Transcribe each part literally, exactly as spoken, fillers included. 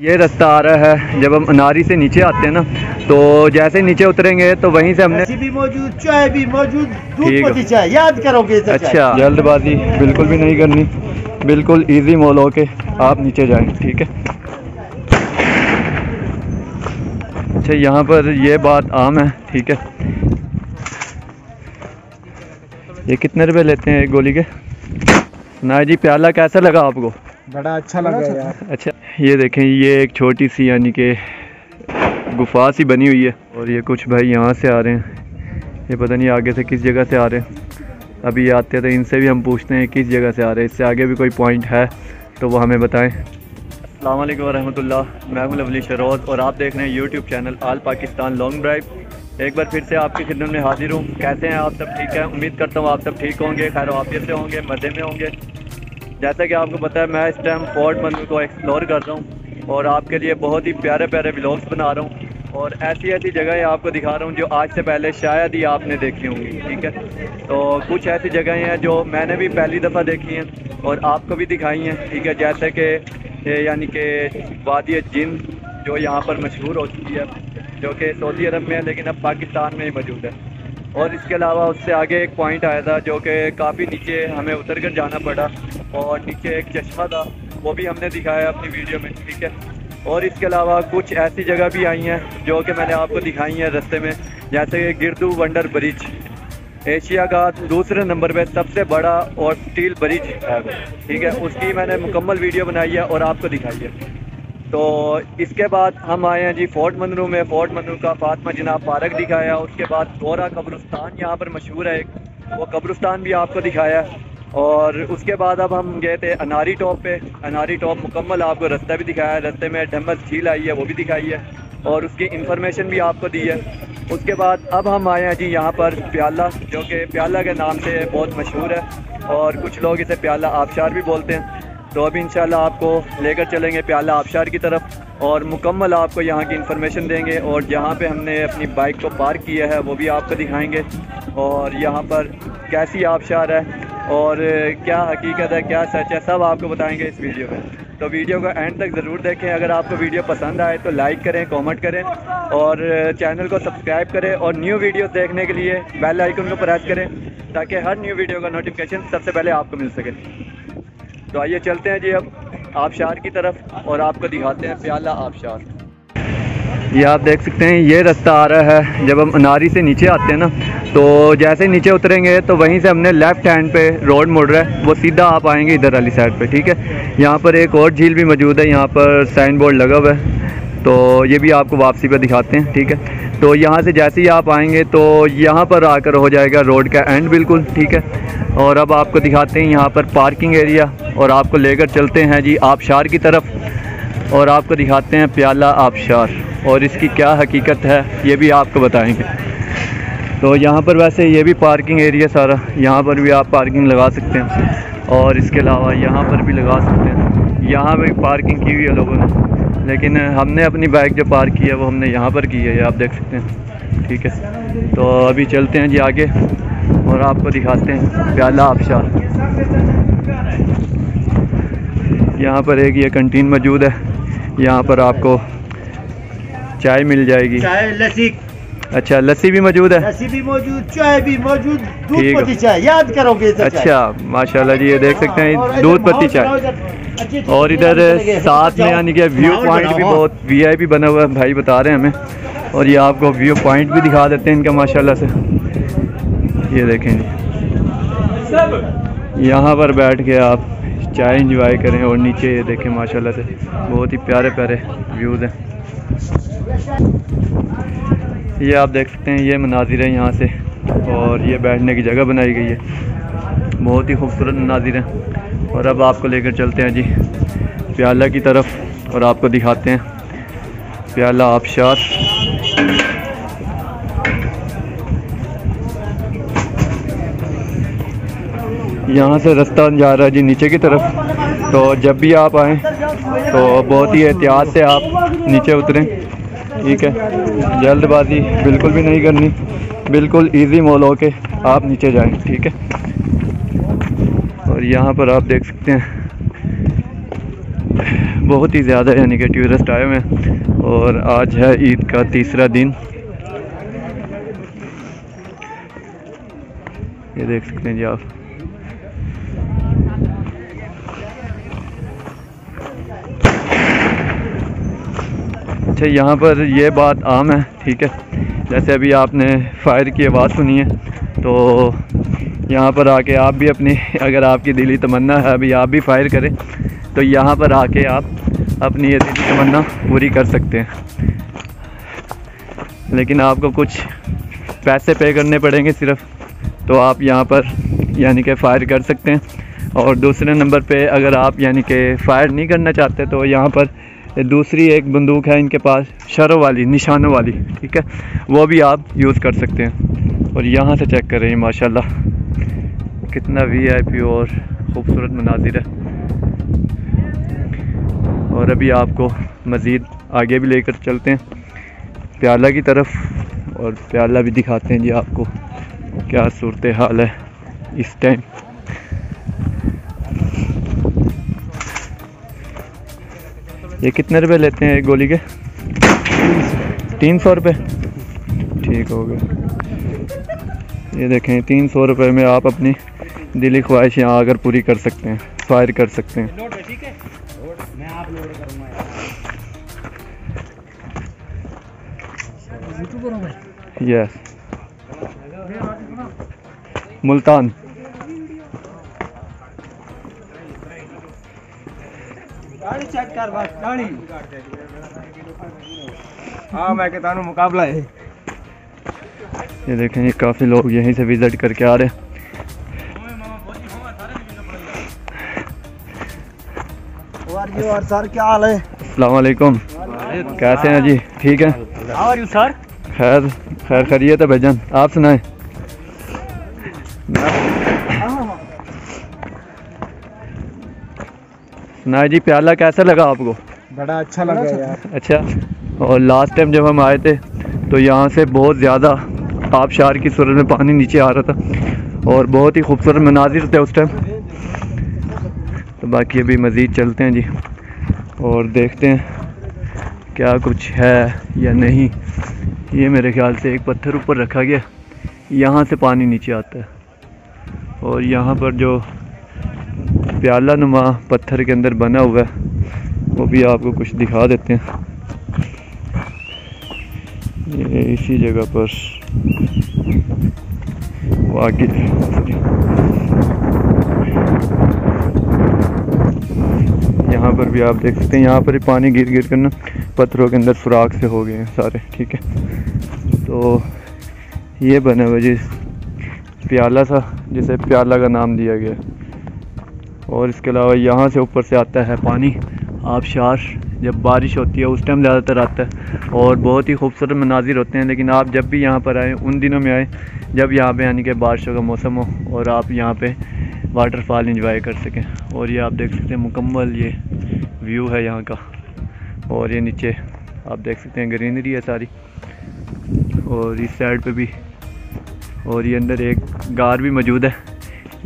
ये रास्ता आ रहा है। जब हम अनारी से नीचे आते हैं ना, तो जैसे नीचे उतरेंगे तो वहीं से हमने भी मौजूद, चाय भी मौजूद, दूध चाय याद करोगे। अच्छा, जल्दबाजी बिल्कुल भी नहीं करनी, बिल्कुल इजी मॉल होके आप नीचे जाएं, ठीक है। अच्छा, यहाँ पर ये बात आम है, ठीक है। ये कितने रुपए लेते हैं एक गोली के? ना जी, प्याला कैसा लगा आपको? बड़ा अच्छा लगा यार। अच्छा, ये देखें, ये एक छोटी सी यानी कि गुफा सी बनी हुई है, और ये कुछ भाई यहाँ से आ रहे हैं, ये पता नहीं आगे से किस जगह से आ रहे हैं। अभी आते थे, इनसे भी हम पूछते हैं किस जगह से आ रहे हैं, इससे आगे भी कोई पॉइंट है तो वो हमें बताएं। अस्सलाम वालेकुम वरहमतुल्लाह, मैं हूँ लवली शहरोज़ और आप देख रहे हैं YouTube channel all Pakistan long drive. एक बार फिर से आपकी खिदमत में हाजिर हूँ। कैसे हैं आप सब? ठीक है, उम्मीद करता हूँ आप सब ठीक होंगे, खैर आफियत से होंगे, मज़े में होंगे। जैसा कि आपको पता है, मैं इस टाइम फोर्ट मंरो को एक्सप्लोर कर रहा हूँ और आपके लिए बहुत ही प्यारे प्यारे व्लॉग्स बना रहा हूँ, और ऐसी ऐसी जगहें आपको दिखा रहा हूँ जो आज से पहले शायद ही आपने देखी होंगी, ठीक है। तो कुछ ऐसी जगहें हैं जो मैंने भी पहली दफ़ा देखी हैं और आपको भी दिखाई हैं, ठीक है। जैसे कि यानी कि वादी ए जिन्न, जो यहाँ पर मशहूर हो चुकी है, जो कि सऊदी अरब में है लेकिन अब पाकिस्तान में ही मौजूद है। और इसके अलावा उससे आगे एक पॉइंट आया था जो कि काफ़ी नीचे हमें उतर कर जाना पड़ा, और नीचे एक चश्मा था, वो भी हमने दिखाया अपनी वीडियो में, ठीक है। और इसके अलावा कुछ ऐसी जगह भी आई हैं जो कि मैंने आपको दिखाई हैं रास्ते में, जैसे कि गिरदू वंडर ब्रिज, एशिया का दूसरे नंबर पे सबसे बड़ा और स्टील ब्रिज है, ठीक है। उसकी मैंने मुकम्मल वीडियो बनाई है और आपको दिखाई है। तो इसके बाद हम आए हैं जी फोर्ट मंरो में। फोर्ट मंरो का फातिमा जिन्ना पार्क दिखाया, उसके बाद गोरा कब्रिस्तान यहाँ पर मशहूर है एक, वो कब्रिस्तान भी आपको दिखाया। और उसके बाद अब हम गए थे अनारी टॉप पे। अनारी टॉप मुकम्मल आपको रास्ता भी दिखाया, रास्ते में ढम्मस झील आई है वो भी दिखाई है, और उसकी इंफॉर्मेशन भी आपको दी है। उसके बाद अब हम आए हैं जी यहाँ पर प्याला, जो कि प्याला के नाम से बहुत मशहूर है, और कुछ लोग इसे प्याला आबशार भी बोलते हैं। तो अभी इंशाल्लाह आपको लेकर चलेंगे प्याला आबशार की तरफ और मुकम्मल आपको यहाँ की इन्फॉर्मेशन देंगे, और जहाँ पे हमने अपनी बाइक को पार्क किया है वो भी आपको दिखाएंगे, और यहाँ पर कैसी आबशार है और क्या हकीकत है, क्या सच है, सब आपको बताएंगे इस वीडियो में। तो वीडियो को एंड तक ज़रूर देखें। अगर आपको वीडियो पसंद आए तो लाइक करें, कमेंट करें और चैनल को सब्सक्राइब करें, और न्यू वीडियोस देखने के लिए बेल आइकन को प्रेस करें ताकि हर न्यू वीडियो का नोटिफिकेशन सबसे पहले आपको मिल सके। तो आइए चलते हैं जी अब आबशार की तरफ और आपको दिखाते हैं प्याला आबशार। ये आप देख सकते हैं, ये रास्ता आ रहा है। जब हम अनारी से नीचे आते हैं ना, तो जैसे नीचे उतरेंगे तो वहीं से हमने लेफ़्ट हैंड पे रोड मुड़ रहा है, वो सीधा आप आएंगे इधर वाली साइड पे, ठीक है। यहाँ पर एक और झील भी मौजूद है, यहाँ पर साइन बोर्ड लगा हुआ है, तो ये भी आपको वापसी पर दिखाते हैं, ठीक है। तो यहाँ से जैसे ही आप आएँगे तो यहाँ पर आकर हो जाएगा रोड का एंड बिल्कुल, ठीक है। और अब आपको दिखाते हैं यहाँ पर पार्किंग एरिया, और आपको लेकर चलते हैं जी आबशार की तरफ और आपको दिखाते हैं प्याला आबशार और इसकी क्या हकीकत है ये भी आपको बताएंगे। तो यहाँ पर वैसे ये भी पार्किंग एरिया सारा, यहाँ पर भी आप पार्किंग लगा सकते हैं, और इसके अलावा यहाँ पर भी लगा सकते हैं। यहाँ भी पार्किंग की हुई है लोगों ने, लेकिन हमने अपनी बाइक जो पार्क की है वो हमने यहाँ पर की है, ये आप देख सकते हैं, ठीक है। तो अभी चलते हैं जी आगे और आपको दिखाते हैं प्याला आबशार। यहाँ पर एक ये कैंटीन मौजूद है, यहाँ पर आपको चाय मिल जाएगी, चाय लस्सी। अच्छा, लस्सी भी मौजूद है, लस्सी भी मौजूद, चाय भी मौजूद, दूध पत्ती चाय याद करोगे। अच्छा, माशाल्लाह जी, ये देख सकते हैं दूध पत्ती चाय, और इधर साथ में यानी कि व्यू पॉइंट भी बहुत वीआईपी बना हुआ है, भाई बता रहे हैं हमें। और ये आपको व्यू पॉइंट भी दिखा देते हैं इनका, माशाल्लाह से। ये देखें, यहाँ पर बैठ के आप चाय एंजॉय करें, और नीचे ये देखें माशाल्लाह से बहुत ही प्यारे प्यारे व्यूज़ हैं। ये आप देख सकते हैं, ये मनाजिर है यहाँ से, और ये बैठने की जगह बनाई गई है, बहुत ही खूबसूरत मनाजिर हैं। और अब आपको लेकर चलते हैं जी प्याला की तरफ और आपको दिखाते हैं प्याला आबशार। यहाँ से रास्ता जा रहा है जी नीचे की तरफ, तो जब भी आप आएँ तो बहुत ही एहतियात से आप नीचे उतरें, ठीक है। जल्दबाजी बिल्कुल भी नहीं करनी, बिल्कुल इजी मॉल होके आप नीचे जाएं, ठीक है। और यहाँ पर आप देख सकते हैं बहुत ही ज़्यादा यानी कि टूरिस्ट आए हुए हैं। और आज है ईद का तीसरा दिन, ये देख सकते हैं जी आप। अच्छा, यहाँ पर ये बात आम है, ठीक है, जैसे अभी आपने फायर की आवाज़ सुनी है तो यहाँ पर आके आप भी अपनी, अगर आपकी दिली तमन्ना है अभी आप भी फायर करें तो यहाँ पर आके आप अपनी ये दिली तमन्ना पूरी कर सकते हैं, लेकिन आपको कुछ पैसे पे करने पड़ेंगे सिर्फ, तो आप यहाँ पर यानी कि फ़ायर कर सकते हैं। और दूसरे नंबर पे अगर आप यानी कि फ़ायर नहीं करना चाहते तो यहाँ पर दूसरी एक बंदूक है इनके पास, शरों वाली, निशानों वाली, ठीक है, वो भी आप यूज़ कर सकते हैं। और यहाँ से चेक करें माशाल्लाह कितना वीआईपी और ख़ूबसूरत मनाजिर है। और अभी आपको मज़ीद आगे भी लेकर चलते हैं प्याला की तरफ, और प्याला भी दिखाते हैं जी आपको क्या सूरत हाल है इस टाइम। ये कितने रुपए लेते हैं एक गोली के? तीन सौ रुपये, ठीक हो गया। ये देखें तीन सौ रुपये में आप अपनी दिली ख्वाहिश यहाँ आकर पूरी कर सकते हैं, फायर कर सकते हैं। यस, मुल्तान। हाँ, मैं कहता हूँ मुकाबला है। ये देखें ये काफ़ी लोग यहीं से विज़िट करके आ रहे हैं। और सर क्या हाल है? अस्सलाम वालेकुम, कैसे हैं जी? ठीक है, खैर खैर खैरियत है भाईजान, आप सुनाएं। ना जी, प्याला कैसा लगा आपको? बड़ा अच्छा लगा यार। अच्छा, और लास्ट टाइम जब हम आए थे तो यहाँ से बहुत ज़्यादा आबशार की सूरत में पानी नीचे आ रहा था और बहुत ही खूबसूरत मनाजिर थे उस टाइम। तो बाकी अभी मज़ीद चलते हैं जी और देखते हैं क्या कुछ है या नहीं। ये मेरे ख्याल से एक पत्थर ऊपर रखा गया, यहाँ से पानी नीचे आता है, और यहाँ पर जो प्याला नुमा पत्थर के अंदर बना हुआ है वो भी आपको कुछ दिखा देते हैं। ये इसी जगह पर वाकई यहाँ पर भी आप देख सकते हैं, यहाँ पर भी पानी गिर गिर कर ना पत्थरों के अंदर सुराख से हो गए हैं सारे, ठीक है। तो ये बने हुए जी प्याला सा, जिसे प्याला का नाम दिया गया। और इसके अलावा यहाँ से ऊपर से आता है पानी आबशार, जब बारिश होती है उस टाइम ज़्यादातर आता है, और बहुत ही खूबसूरत मनाजिर होते हैं। लेकिन आप जब भी यहाँ पर आएँ, उन दिनों में आएँ जब यहाँ पे यानी कि बारिशों का मौसम हो और आप यहाँ पे वाटरफॉल इंजॉय कर सकें। और ये आप देख सकते हैं मुकम्मल ये व्यू है यहाँ का, और ये नीचे आप देख सकते हैं ग्रीनरी है सारी, और इस साइड पे भी। और ये अंदर एक गार भी मौजूद है,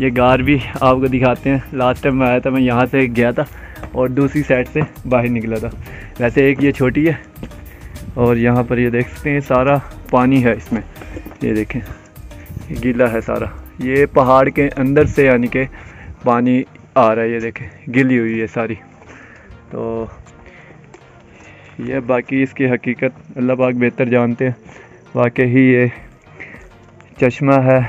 ये गार भी आपको दिखाते हैं। लास्ट टाइम मैं आया था, मैं यहाँ से गया था और दूसरी साइड से बाहर निकला था। वैसे एक ये छोटी है, और यहाँ पर ये देख सकते हैं सारा पानी है इसमें, ये देखें गीला है सारा, ये पहाड़ के अंदर से यानी कि पानी आ रहा है, ये देखें गिली हुई है सारी। तो ये बाकी इसकी हकीकत अल्लाह पाक बेहतर जानते हैं। वाकई ही ये चश्मा है,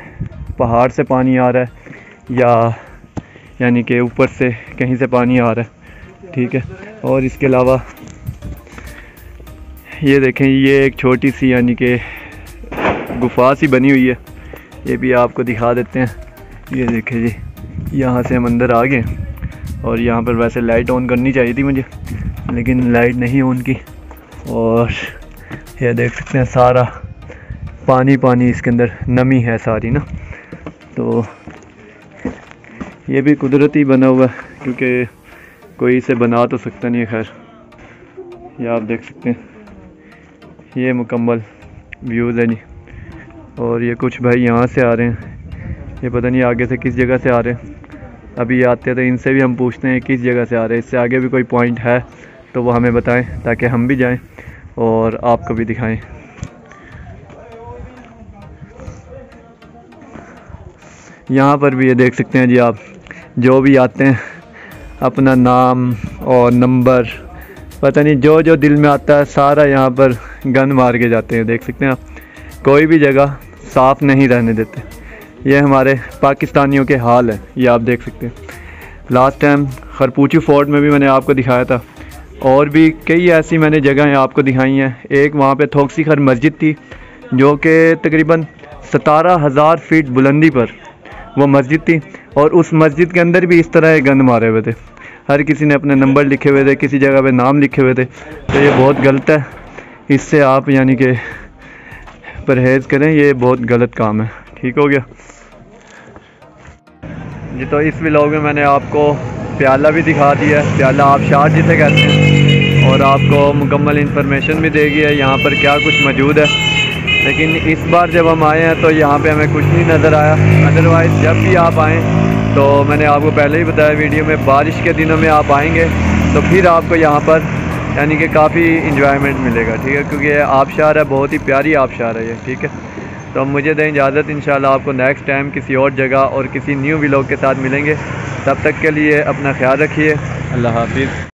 पहाड़ से पानी आ रहा है या यानी कि ऊपर से कहीं से पानी आ रहा है, ठीक है। और इसके अलावा ये देखें ये एक छोटी सी यानी कि गुफा सी बनी हुई है, ये भी आपको दिखा देते हैं। ये देखें जी, यहाँ से हम अंदर आ गए, और यहाँ पर वैसे लाइट ऑन करनी चाहिए थी मुझे, लेकिन लाइट नहीं ऑन की। और ये देख सकते हैं सारा पानी पानी इसके अंदर नमी है सारी ना, तो ये भी कुदरती बना हुआ है, क्योंकि कोई इसे बना तो सकता नहीं है। खैर, ये आप देख सकते हैं ये मुकम्मल व्यूज़ है जी। और ये कुछ भाई यहाँ से आ रहे हैं, ये पता नहीं आगे से किस जगह से आ रहे हैं। अभी आते हैं तो इनसे भी हम पूछते हैं किस जगह से आ रहे हैं, इससे आगे भी कोई पॉइंट है तो वो हमें बताएं ताकि हम भी जाएं और आपको भी दिखाएं। यहाँ पर भी ये देख सकते हैं जी आप, जो भी आते हैं अपना नाम और नंबर, पता नहीं जो जो दिल में आता है सारा यहाँ पर गन मार के जाते हैं। देख सकते हैं आप, कोई भी जगह साफ़ नहीं रहने देते। ये हमारे पाकिस्तानियों के हाल है, ये आप देख सकते हैं। लास्ट टाइम खरपूचू फोर्ट में भी मैंने आपको दिखाया था, और भी कई ऐसी मैंने जगहें आपको दिखाई हैं। एक वहाँ पे थोकसी खर मस्जिद थी जो कि तकरीबन सतारह हज़ार फीट बुलंदी पर वो मस्जिद थी, और उस मस्जिद के अंदर भी इस तरह गन मारे हुए थे। हर किसी ने अपने नंबर लिखे हुए थे, किसी जगह पे नाम लिखे हुए थे। तो ये बहुत गलत है, इससे आप यानी कि परहेज़ करें, ये बहुत गलत काम है। ठीक हो गया जी। तो इस व्लॉग में मैंने आपको प्याला भी दिखा दिया है, प्याला आबशार जिसे कहते हैं, और आपको मुकम्मल इन्फॉर्मेशन भी देगी है यहाँ पर क्या कुछ मौजूद है। लेकिन इस बार जब हम आए हैं तो यहाँ पे हमें कुछ नहीं नज़र आया। अदरवाइज़ जब भी आप आएँ तो मैंने आपको पहले ही बताया वीडियो में, बारिश के दिनों में आप आएँगे तो फिर आपको यहाँ पर यानी कि काफ़ी इंजॉयमेंट मिलेगा। ठीक है, क्योंकि ये आबशार है, बहुत ही प्यारी आबशार है ये। ठीक है, तो मुझे दें इजाज़त, इंशाल्लाह आपको नेक्स्ट टाइम किसी और जगह और किसी न्यू व्लॉग के साथ मिलेंगे। तब तक के लिए अपना ख्याल रखिए, अल्लाह हाफ़िज़।